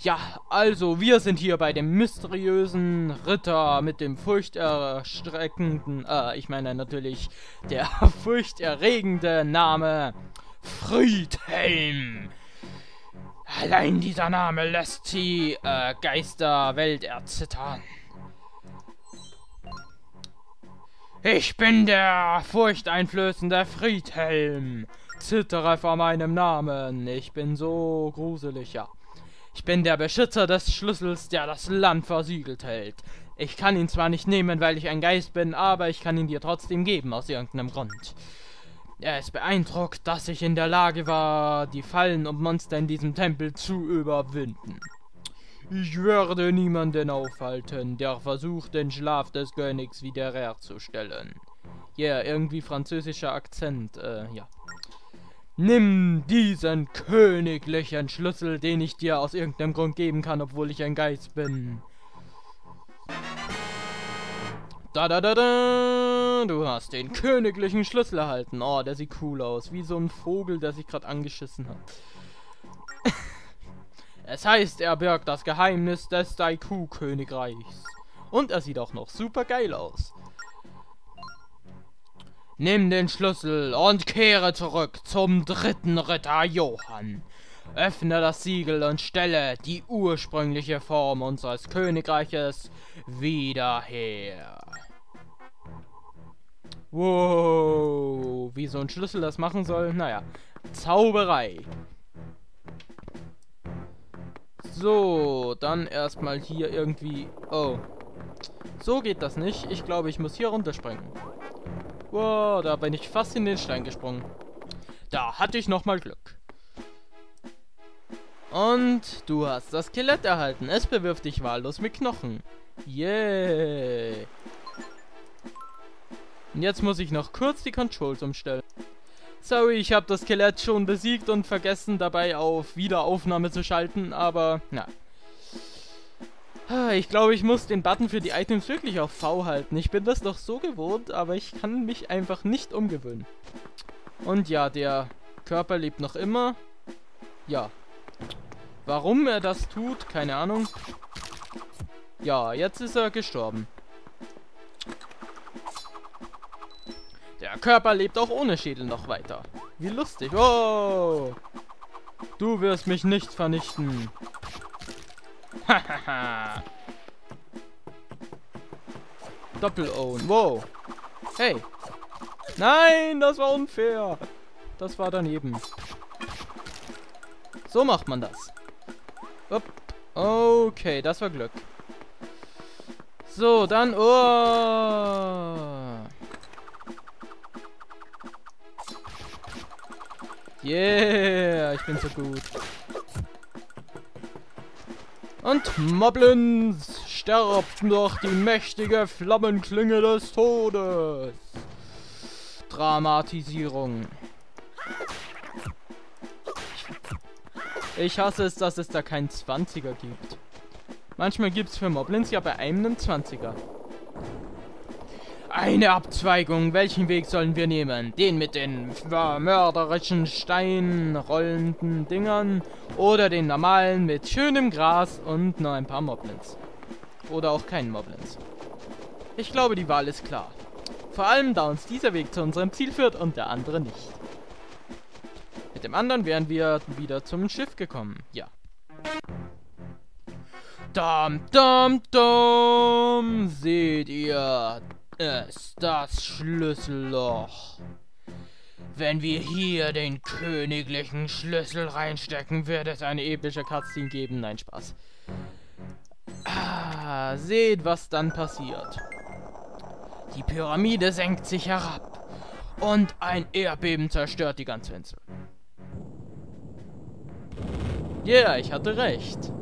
Ja, also wir sind hier bei dem mysteriösen Ritter mit dem furchterstreckenden, ich meine natürlich der furchterregende Name Friedhelm. Allein dieser Name lässt die Geisterwelt erzittern. Ich bin der furchteinflößende Friedhelm. Zittere vor meinem Namen. Ich bin so gruselig, ja. Ich bin der Beschützer des Schlüssels, der das Land versiegelt hält. Ich kann ihn zwar nicht nehmen, weil ich ein Geist bin, aber ich kann ihn dir trotzdem geben, aus irgendeinem Grund. Er ist beeindruckt, dass ich in der Lage war, die Fallen und Monster in diesem Tempel zu überwinden. Ich werde niemanden aufhalten, der versucht, den Schlaf des Königs wiederherzustellen. Ja, yeah, irgendwie französischer Akzent, ja. Nimm diesen königlichen Schlüssel, den ich dir aus irgendeinem Grund geben kann, obwohl ich ein Geist bin. Da-da-da-da! Du hast den königlichen Schlüssel erhalten. Oh, der sieht cool aus. Wie so ein Vogel, der sich gerade angeschissen hat. Es heißt, er birgt das Geheimnis des Daiku-Königreichs. Und er sieht auch noch super geil aus. Nimm den Schlüssel und kehre zurück zum dritten Ritter Johann. Öffne das Siegel und stelle die ursprüngliche Form unseres Königreiches wieder her. Wow, wie so ein Schlüssel das machen soll? Naja, Zauberei. So, dann erstmal hier irgendwie... Oh. So geht das nicht. Ich glaube, ich muss hier runterspringen. Wow, da bin ich fast in den Stein gesprungen. Da hatte ich nochmal Glück. Und du hast das Skelett erhalten. Es bewirft dich wahllos mit Knochen. Yeah. Und jetzt muss ich noch kurz die Controls umstellen. Sorry, ich habe das Skelett schon besiegt und vergessen dabei auf Wiederaufnahme zu schalten, aber na. Ich glaube, ich muss den Button für die Items wirklich auf V halten. Ich bin das doch so gewohnt, aber ich kann mich einfach nicht umgewöhnen. Und ja, der Körper lebt noch immer. Ja. Warum er das tut, keine Ahnung. Ja, jetzt ist er gestorben. Der Körper lebt auch ohne Schädel noch weiter. Wie lustig. Oh! Du wirst mich nicht vernichten. Hahaha. Doppel-Own. Wow. Hey. Nein, das war unfair. Das war daneben. So macht man das. Upp. Okay, das war Glück. So, dann... Oh. Yeah, ich bin so gut. Und Moblins, stirbt noch die mächtige Flammenklinge des Todes. Dramatisierung. Ich hasse es, dass es da keinen 20er gibt. Manchmal gibt es für Moblins ja bei einem einen 20er. Eine Abzweigung. Welchen Weg sollen wir nehmen? Den mit den mörderischen steinrollenden Dingern oder den normalen mit schönem Gras und noch ein paar Moblins. Oder auch keinen Moblins. Ich glaube, die Wahl ist klar. Vor allem, da uns dieser Weg zu unserem Ziel führt und der andere nicht. Mit dem anderen wären wir wieder zum Schiff gekommen. Ja. Dam, dam, dam. Seht ihr... ist das Schlüsselloch. Wenn wir hier den königlichen Schlüssel reinstecken, wird es eine epische Cutscene geben. Nein, Spaß. Ah, seht, was dann passiert. Die Pyramide senkt sich herab und ein Erdbeben zerstört die ganze Insel. Ja, ich hatte recht.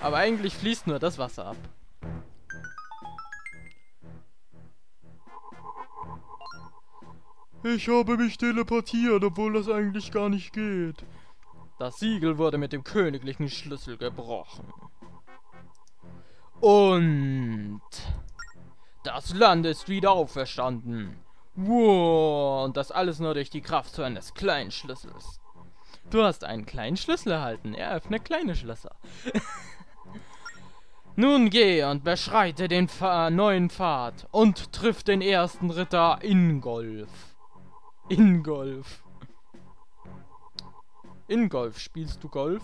Aber eigentlich fließt nur das Wasser ab. Ich habe mich teleportiert, obwohl das eigentlich gar nicht geht. Das Siegel wurde mit dem königlichen Schlüssel gebrochen. Und... das Land ist wieder auferstanden. Wow, und das alles nur durch die Kraft eines kleinen Schlüssels. Du hast einen kleinen Schlüssel erhalten. Er öffnet kleine Schlösser. Nun geh und beschreite den neuen Pfad und triff den ersten Ritter Ingolf. Ingolf. Ingolf, spielst du Golf?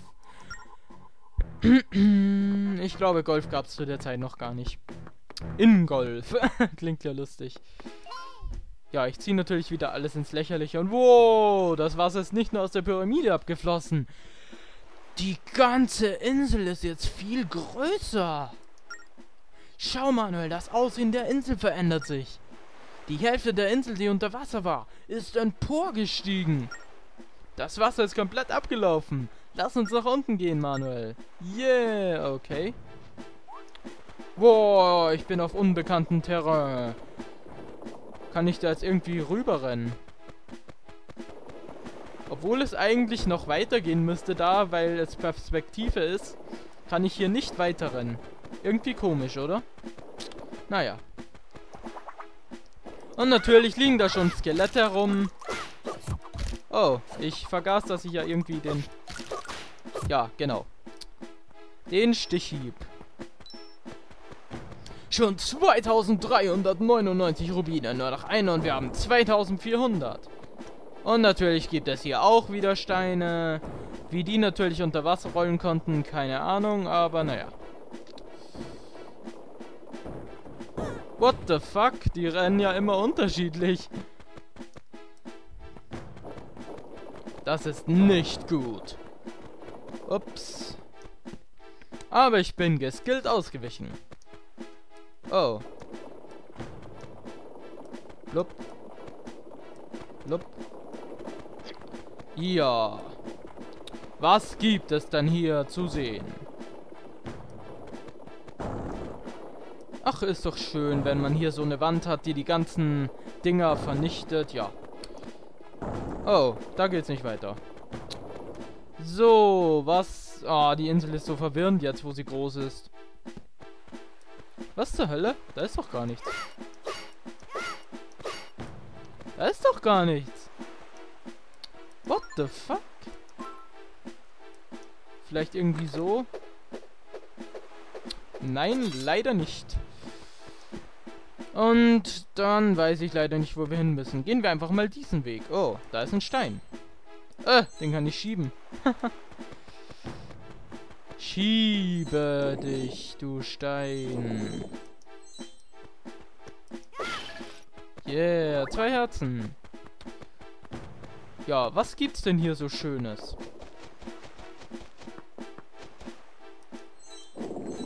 Ich glaube, Golf gab es zu der Zeit noch gar nicht. Ingolf. Klingt ja lustig. Ja, ich ziehe natürlich wieder alles ins Lächerliche und wow, das Wasser ist nicht nur aus der Pyramide abgeflossen. Die ganze Insel ist jetzt viel größer. Schau, Manuel, das Aussehen der Insel verändert sich. Die Hälfte der Insel, die unter Wasser war, ist emporgestiegen. Das Wasser ist komplett abgelaufen. Lass uns nach unten gehen, Manuel. Yeah, okay. Wow, ich bin auf unbekanntem Terrain. Kann ich da jetzt irgendwie rüberrennen? Obwohl es eigentlich noch weitergehen müsste da, weil es Perspektive ist, kann ich hier nicht weiterrennen. Irgendwie komisch, oder? Naja. Und natürlich liegen da schon Skelette herum. Oh, ich vergaß, dass ich ja irgendwie den... Ja, genau. Den Stichhieb. Schon 2399 Rubine, nur noch eine und wir haben 2400. Und natürlich gibt es hier auch wieder Steine. Wie die natürlich unter Wasser rollen konnten, keine Ahnung, aber naja. What the fuck? Die rennen ja immer unterschiedlich. Das ist nicht gut. Ups. Aber ich bin geskillt ausgewichen. Oh. Blub. Blub. Ja. Was gibt es denn hier zu sehen? Ach, ist doch schön, wenn man hier so eine Wand hat, die die ganzen Dinger vernichtet. Ja. Oh, da geht's nicht weiter. So, was... Ah, die Insel ist so verwirrend jetzt, wo sie groß ist. Was zur Hölle? Da ist doch gar nichts. Da ist doch gar nichts. What the fuck? Vielleicht irgendwie so? Nein, leider nicht. Und dann weiß ich leider nicht, wo wir hin müssen. Gehen wir einfach mal diesen Weg. Oh, da ist ein Stein. Den kann ich schieben. Schiebe dich, du Stein. Yeah, 2 Herzen. Ja, was gibt's denn hier so Schönes?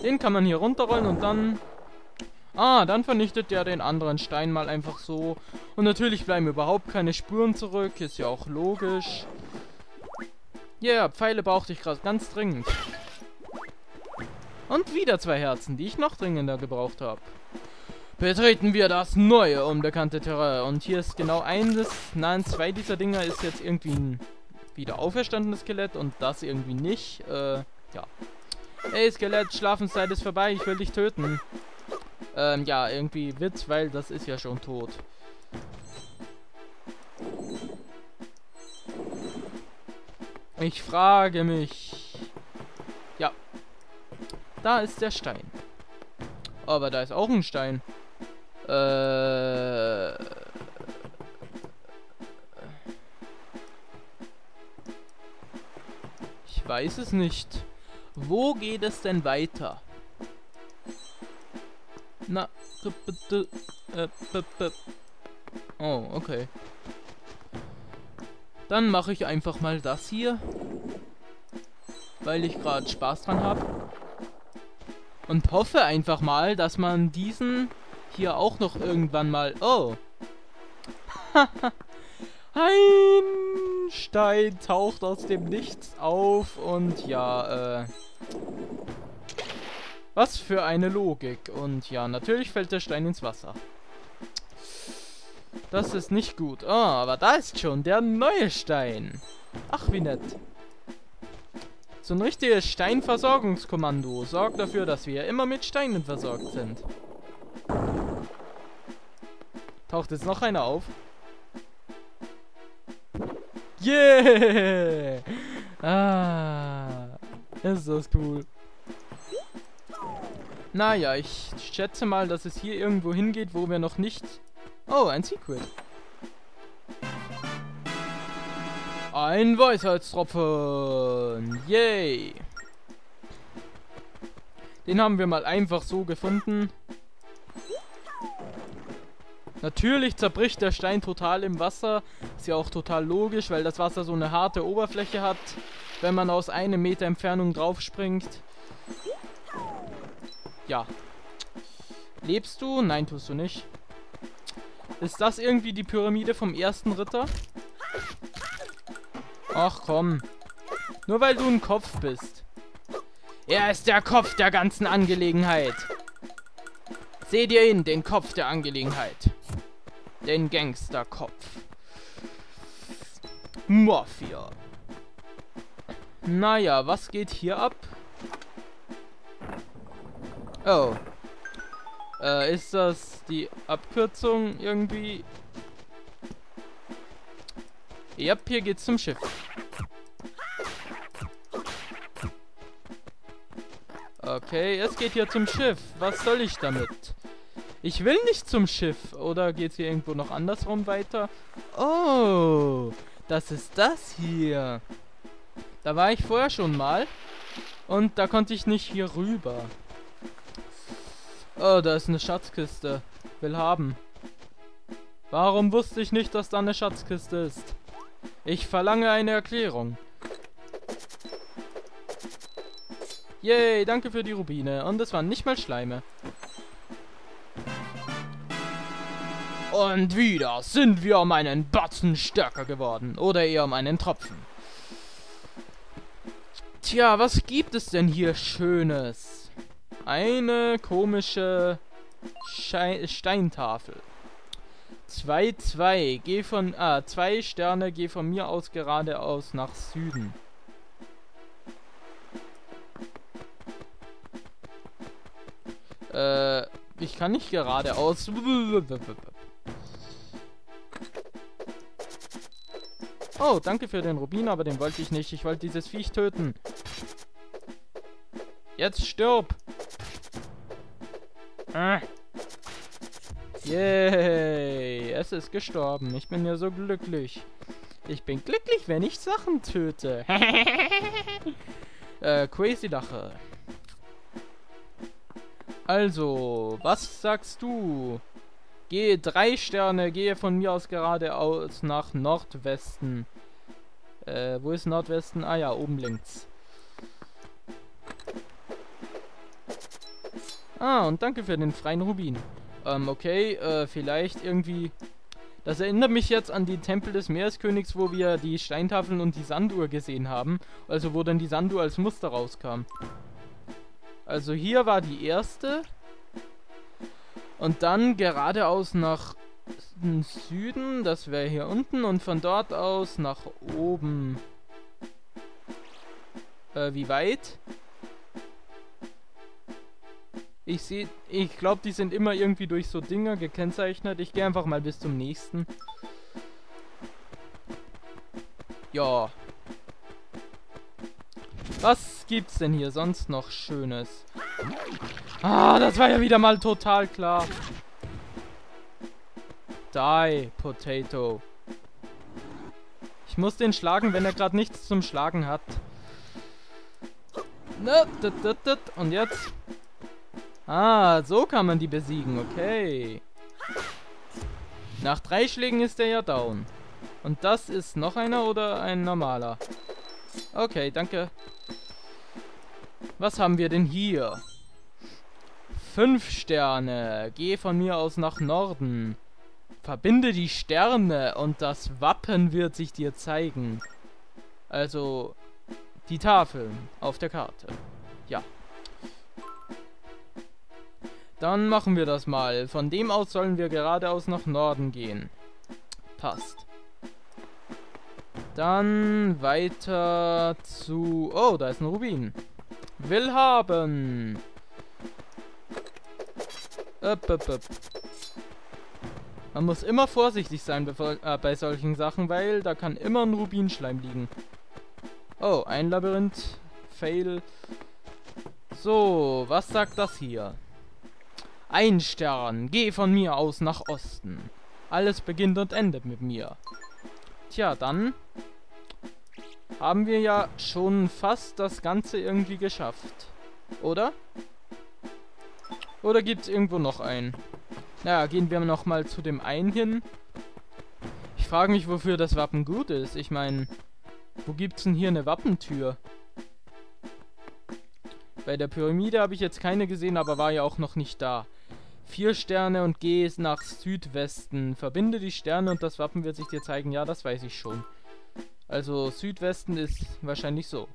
Den kann man hier runterrollen und dann... Ah, dann vernichtet der den anderen Stein mal einfach so. Und natürlich bleiben überhaupt keine Spuren zurück. Ist ja auch logisch. Ja, yeah, Pfeile brauchte ich gerade ganz dringend. Und wieder 2 Herzen, die ich noch dringender gebraucht habe. Betreten wir das neue, unbekannte Terrain. Und hier ist genau eines. Nein, 2 dieser Dinger ist jetzt irgendwie ein wieder auferstandenes Skelett. Und das irgendwie nicht. Ja. Ey, Skelett, Schlafenszeit ist vorbei. Ich will dich töten. Ja, irgendwie Witz, weil das ist ja schon tot. Ich frage mich. Ja. Da ist der Stein. Aber da ist auch ein Stein. Ich weiß es nicht. Wo geht es denn weiter? Na, bitte. Oh, okay. Dann mache ich einfach mal das hier. Weil ich gerade Spaß dran habe. Und hoffe einfach mal, dass man diesen hier auch noch irgendwann mal... Oh! Ein Stein taucht aus dem Nichts auf und ja, was für eine Logik. Und ja, natürlich fällt der Stein ins Wasser. Das ist nicht gut. Ah, aber da ist schon der neue Stein. Ach, wie nett. So ein richtiges Steinversorgungskommando. Sorgt dafür, dass wir immer mit Steinen versorgt sind. Taucht jetzt noch einer auf. Yeah! Ah, ist das cool. Naja, ich schätze mal, dass es hier irgendwo hingeht, wo wir noch nicht... Oh, ein Secret. Ein Weisheitstropfen. Yay. Den haben wir mal einfach so gefunden. Natürlich zerbricht der Stein total im Wasser. Ist ja auch total logisch, weil das Wasser so eine harte Oberfläche hat, wenn man aus 1 Meter Entfernung drauf springt. Ja. Lebst du? Nein, tust du nicht. Ist das irgendwie die Pyramide vom ersten Ritter? Ach komm. Nur weil du ein Kopf bist. Er ist der Kopf der ganzen Angelegenheit. Seht ihr ihn, den Kopf der Angelegenheit. Den Gangsterkopf. Mafia. Naja, was geht hier ab? Oh. Ist das die Abkürzung irgendwie? Ja, hier geht's zum Schiff. Okay, es geht hier zum Schiff. Was soll ich damit? Ich will nicht zum Schiff. Oder geht's hier irgendwo noch andersrum weiter? Oh, das ist das hier. Da war ich vorher schon mal. Und da konnte ich nicht hier rüber. Oh, da ist eine Schatzkiste. Will haben. Warum wusste ich nicht, dass da eine Schatzkiste ist? Ich verlange eine Erklärung. Yay, danke für die Rubine. Und es waren nicht mal Schleime. Und wieder sind wir um einen Batzen stärker geworden. Oder eher um einen Tropfen. Tja, was gibt es denn hier Schönes? Eine komische Steintafel. 2-2. Geh von... Ah, 2 Sterne. Geh von mir aus geradeaus nach Süden. Ich kann nicht geradeaus... Oh, danke für den Rubin, aber den wollte ich nicht. Ich wollte dieses Viech töten. Jetzt stirb! Ah. Yay, es ist gestorben. Ich bin ja so glücklich. Ich bin glücklich, wenn ich Sachen töte. Crazy Lache. Also, was sagst du? Gehe 3 Sterne, gehe von mir aus geradeaus nach Nordwesten. Wo ist Nordwesten? Ah ja, oben links. Ah, und danke für den freien Rubin. Okay, vielleicht irgendwie... Das erinnert mich jetzt an die Tempel des Meereskönigs, wo wir die Steintafeln und die Sanduhr gesehen haben. Also wo dann die Sanduhr als Muster rauskam. Also hier war die erste. Und dann geradeaus nach Süden. Das wäre hier unten. Und von dort aus nach oben. Wie weit? Ich glaube, die sind immer irgendwie durch so Dinger gekennzeichnet. Ich gehe einfach mal bis zum nächsten. Ja. Was gibt's denn hier sonst noch Schönes? Ah, das war ja wieder mal total klar. Die Potato. Ich muss den schlagen, wenn er gerade nichts zum Schlagen hat. Und jetzt... Ah, so kann man die besiegen, okay. Nach 3 Schlägen ist der ja down. Und das ist noch einer oder ein normaler? Okay, danke. Was haben wir denn hier? 5 Sterne. Geh von mir aus nach Norden. Verbinde die Sterne und das Wappen wird sich dir zeigen. Also, die Tafeln auf der Karte. Ja. Dann machen wir das mal. Von dem aus sollen wir geradeaus nach Norden gehen. Passt. Dann weiter zu... Oh, da ist ein Rubin. Will haben. Man muss immer vorsichtig sein bei solchen Sachen, weil da kann immer ein Rubinschleim liegen. Oh, ein Labyrinth. Fail. So, was sagt das hier? Ein Stern. Geh von mir aus nach Osten. Alles beginnt und endet mit mir. Tja, dann haben wir ja schon fast das Ganze irgendwie geschafft. Oder? Oder gibt es irgendwo noch einen? Naja, gehen wir nochmal zu dem einen hin. Ich frage mich, wofür das Wappen gut ist. Ich meine, wo gibt's denn hier eine Wappentür? Bei der Pyramide habe ich jetzt keine gesehen, aber war ja auch noch nicht da. 4 Sterne und geh nach Südwesten. Verbinde die Sterne und das Wappen wird sich dir zeigen. Ja, das weiß ich schon. Also Südwesten ist wahrscheinlich so.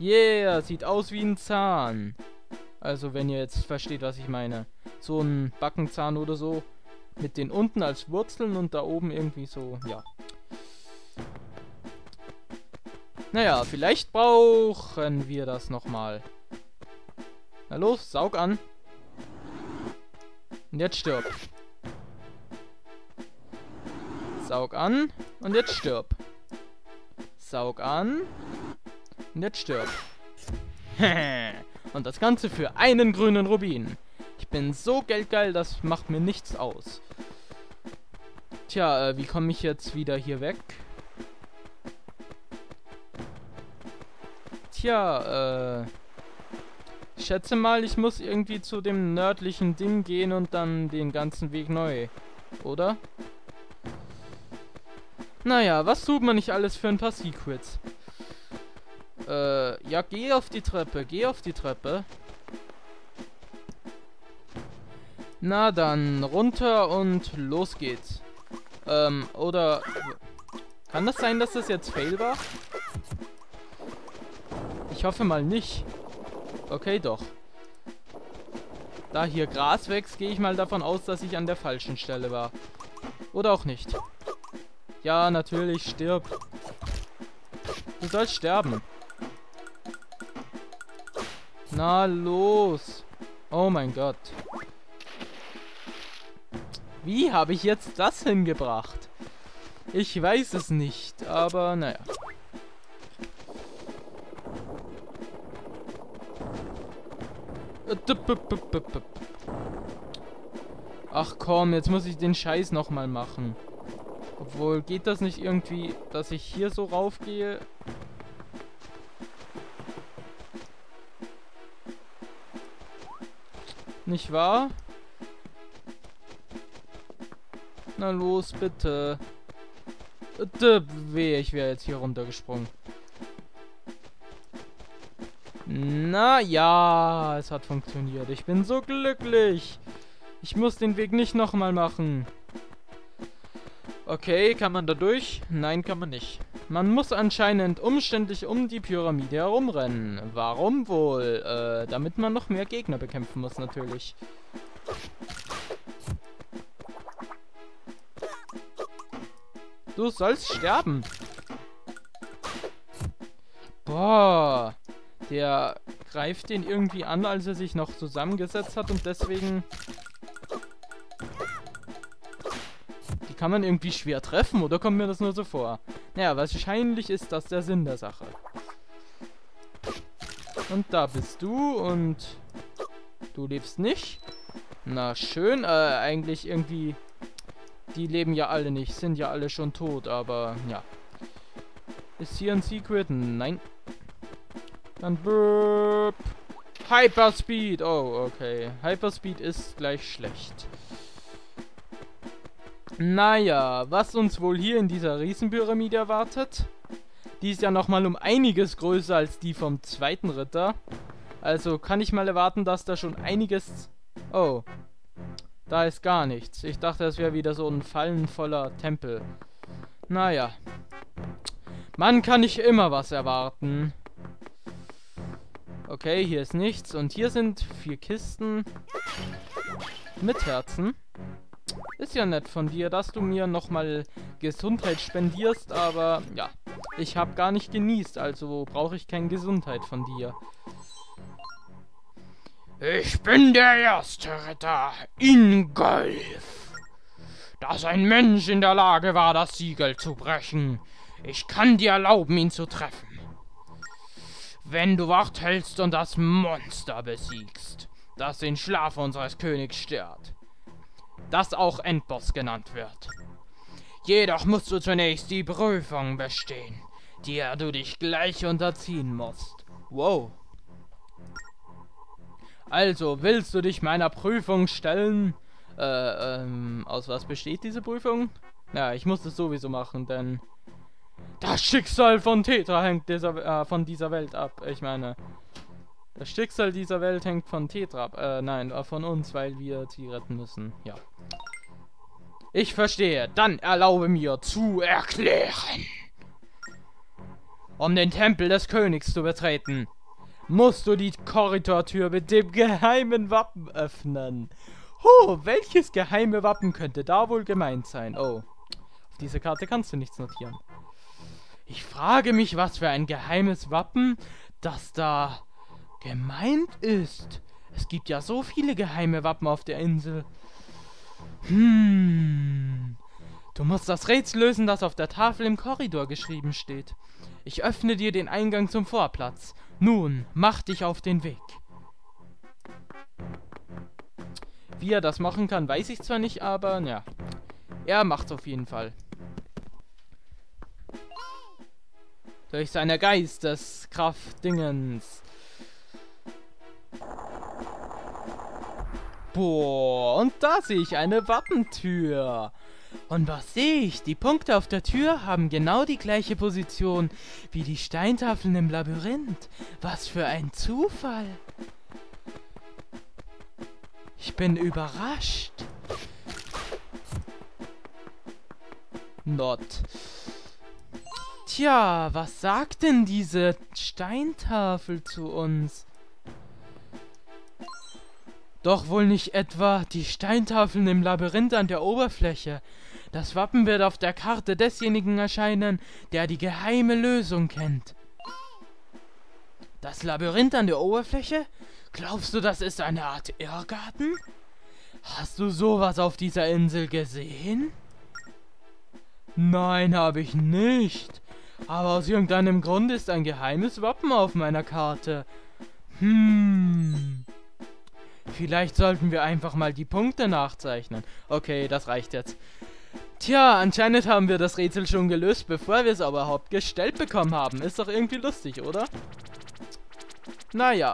Yeah, sieht aus wie ein Zahn. Also wenn ihr jetzt versteht, was ich meine. So ein Backenzahn oder so. Mit den unten als Wurzeln und da oben irgendwie so, ja. Naja, vielleicht brauchen wir das nochmal. Na los, saug an. Und jetzt stirb. Saug an. Und jetzt stirb. Saug an. Und jetzt stirb. Und das Ganze für einen grünen Rubin. Ich bin so geldgeil, das macht mir nichts aus. Tja, wie komme ich jetzt wieder hier weg? Tja, ich schätze mal, ich muss irgendwie zu dem nördlichen Ding gehen und dann den ganzen Weg neu, oder? Naja, was tut man nicht alles für ein paar Secrets? Ja, geh auf die Treppe, geh auf die Treppe. Na dann, runter und los geht's. Oder... Kann das sein, dass das jetzt fail war? Ich hoffe mal nicht. Okay, doch. Da hier Gras wächst, gehe ich mal davon aus, dass ich an der falschen Stelle war. Oder auch nicht. Ja, natürlich, stirb. Du sollst sterben. Na los. Oh mein Gott. Wie habe ich jetzt das hingebracht? Ich weiß es nicht, aber naja. Ach komm, jetzt muss ich den Scheiß nochmal machen. Obwohl, geht das nicht irgendwie, dass ich hier so raufgehe? Nicht wahr? Na los, bitte. Wehe, ich wäre jetzt hier runtergesprungen. Na ja, es hat funktioniert. Ich bin so glücklich. Ich muss den Weg nicht nochmal machen. Okay, kann man da durch? Nein, kann man nicht. Man muss anscheinend umständlich um die Pyramide herumrennen. Warum wohl? Damit man noch mehr Gegner bekämpfen muss, natürlich. Du sollst sterben. Boah. Der greift den irgendwie an, als er sich noch zusammengesetzt hat und deswegen... Die kann man irgendwie schwer treffen, oder kommt mir das nur so vor? Naja, wahrscheinlich ist das der Sinn der Sache. Und da bist du und... Du lebst nicht. Na schön, eigentlich irgendwie... Die leben ja alle nicht, sind ja alle schon tot, aber ja. Ist hier ein Secret? Nein. Dann burp. Hyperspeed. Oh, okay. Hyperspeed ist gleich schlecht. Naja, was uns wohl hier in dieser Riesenpyramide erwartet? Die ist ja nochmal um einiges größer als die vom zweiten Ritter. Also kann ich mal erwarten, dass da schon einiges... Oh. Da ist gar nichts. Ich dachte, das wäre wieder so ein fallenvoller Tempel. Naja. Man kann nicht immer was erwarten. Okay, hier ist nichts. Und hier sind 4 Kisten. Mit Herzen. Ist ja nett von dir, dass du mir nochmal Gesundheit spendierst, aber ja. Ich habe gar nicht genießt, also brauche ich keine Gesundheit von dir. Ich bin der erste Ritter, Ingolf. Dass ein Mensch in der Lage war, das Siegel zu brechen. Ich kann dir erlauben, ihn zu treffen. Wenn du wach hältst und das Monster besiegst, das den Schlaf unseres Königs stört, das auch Endboss genannt wird. Jedoch musst du zunächst die Prüfung bestehen, der du dich gleich unterziehen musst. Wow. Also, willst du dich meiner Prüfung stellen? Aus was besteht diese Prüfung? Ja, ich muss es sowieso machen, denn das Schicksal von Tetra hängt von dieser Welt ab. Ich meine, das Schicksal dieser Welt hängt von Tetra ab. Nein, von uns, weil wir sie retten müssen. Ja. Ich verstehe. Dann erlaube mir zu erklären. Um den Tempel des Königs zu betreten, musst du die Korridortür mit dem geheimen Wappen öffnen. Oh, welches geheime Wappen könnte da wohl gemeint sein? Oh, auf dieser Karte kannst du nichts notieren. Ich frage mich, was für ein geheimes Wappen das da gemeint ist. Es gibt ja so viele geheime Wappen auf der Insel. Du musst das Rätsel lösen, das auf der Tafel im Korridor geschrieben steht. Ich öffne dir den Eingang zum Vorplatz. Nun, mach dich auf den Weg. Wie er das machen kann, weiß ich zwar nicht, aber ja. Er macht's auf jeden Fall. Durch seine Geisteskraft-Dingens. Boah, und da sehe ich eine Wappentür. Und was sehe ich? Die Punkte auf der Tür haben genau die gleiche Position wie die Steintafeln im Labyrinth. Was für ein Zufall. Ich bin überrascht. Not. Tja, was sagt denn diese Steintafel zu uns? Doch wohl nicht etwa die Steintafeln im Labyrinth an der Oberfläche. Das Wappen wird auf der Karte desjenigen erscheinen, der die geheime Lösung kennt. Das Labyrinth an der Oberfläche? Glaubst du, das ist eine Art Irrgarten? Hast du sowas auf dieser Insel gesehen? Nein, habe ich nicht. Aber aus irgendeinem Grund ist ein geheimes Wappen auf meiner Karte. Vielleicht sollten wir einfach mal die Punkte nachzeichnen. Okay, das reicht jetzt. Tja, anscheinend haben wir das Rätsel schon gelöst, bevor wir es aber überhaupt gestellt bekommen haben. Ist doch irgendwie lustig, oder? Naja.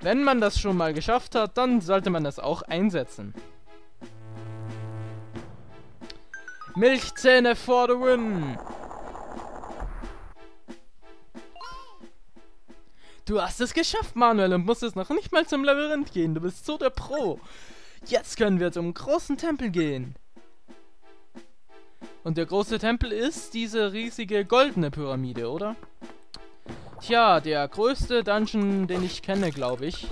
Wenn man das schon mal geschafft hat, dann sollte man das auch einsetzen. Milchzähne for the win! Du hast es geschafft, Manuel, und musstest noch nicht mal zum Labyrinth gehen. Du bist so der Pro. Jetzt können wir zum großen Tempel gehen. Und der große Tempel ist diese riesige goldene Pyramide, oder? Tja, der größte Dungeon, den ich kenne, glaube ich.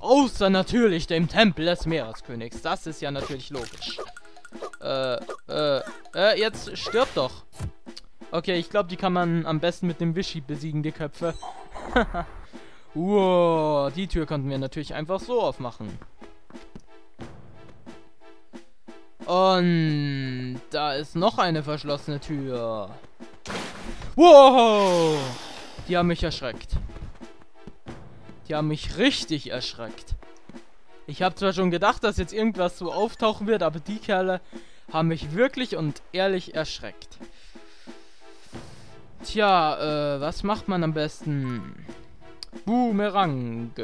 Außer natürlich dem Tempel des Meereskönigs. Das ist ja natürlich logisch. Jetzt stirb doch. Okay, ich glaube, die kann man am besten mit dem Wischi besiegen, die Köpfe. Wow, die Tür konnten wir natürlich einfach so aufmachen. Und da ist noch eine verschlossene Tür. Wow, die haben mich erschreckt. Die haben mich richtig erschreckt. Ich habe zwar schon gedacht, dass jetzt irgendwas so auftauchen wird, aber die Kerle haben mich wirklich und ehrlich erschreckt. Tja, was macht man am besten? Boomerang.